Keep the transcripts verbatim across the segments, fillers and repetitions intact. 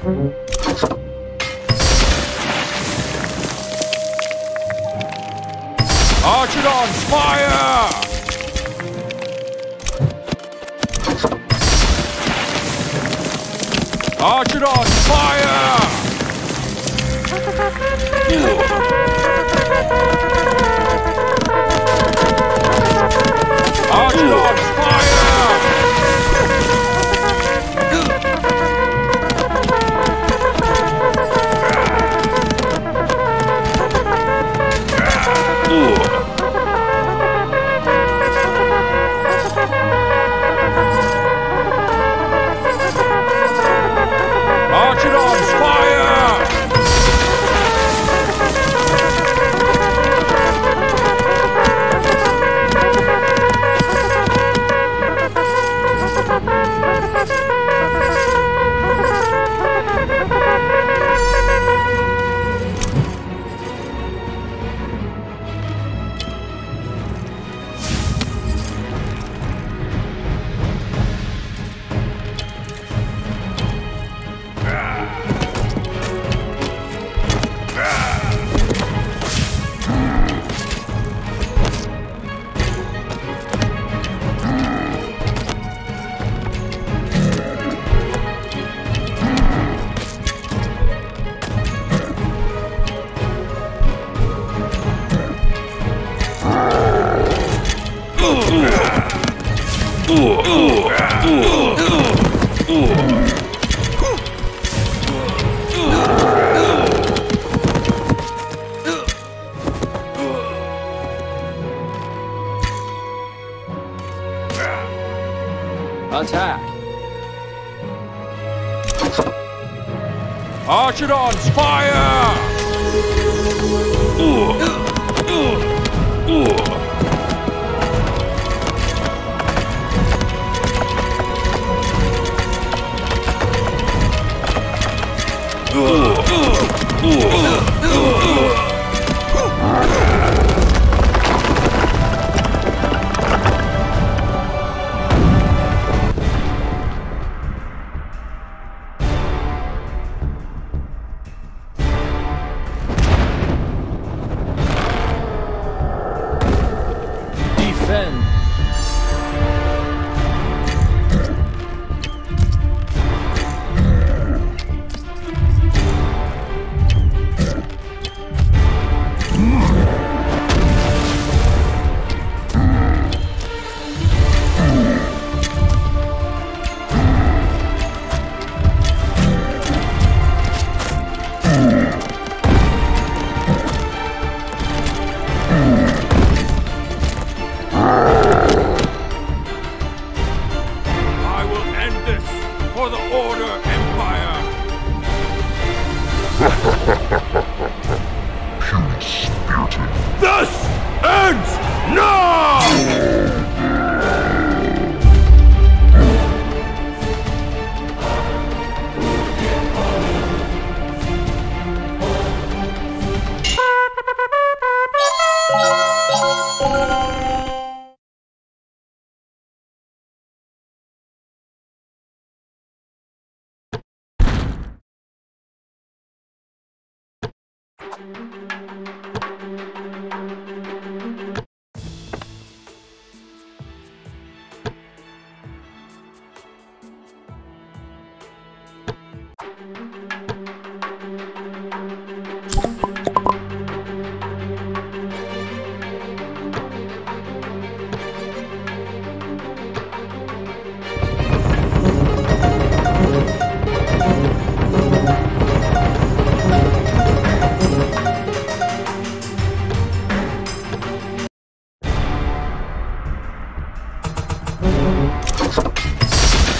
Archidons, fire! Archidons, fire! Archidons, fire! Attack! Archidons, fire! Ooh. Ooh. Ooh. Ooh. Ooh. Ooh. Ooh. Ooh.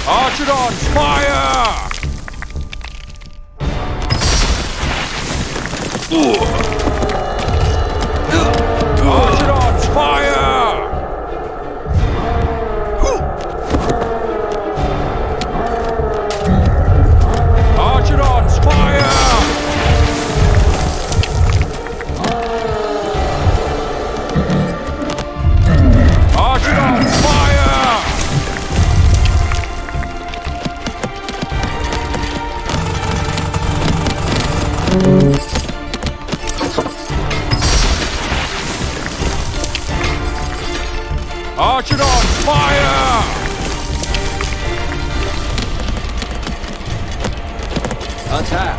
Archidons, fire! Archidons, fire! Archidons, fire! Archidons, fire! Archidon, fire! Attack!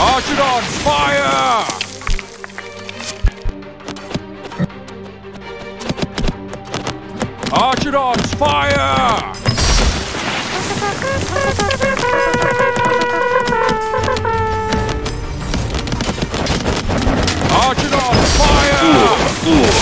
Archidon, fire! Archidon, fire! Archidon, fire! Archidon, fire!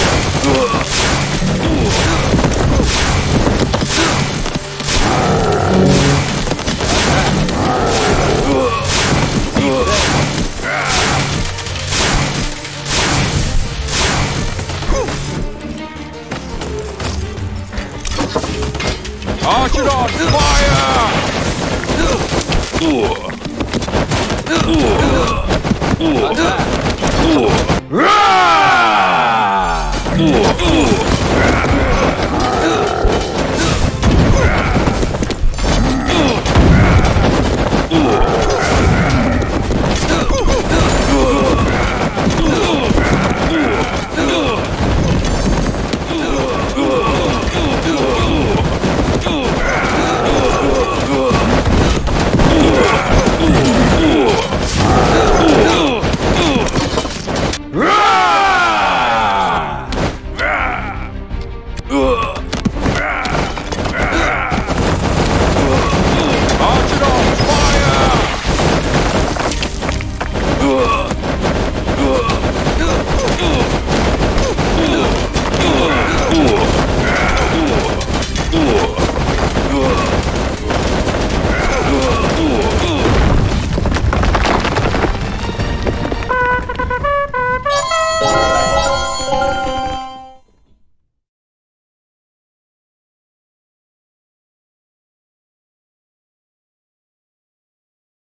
you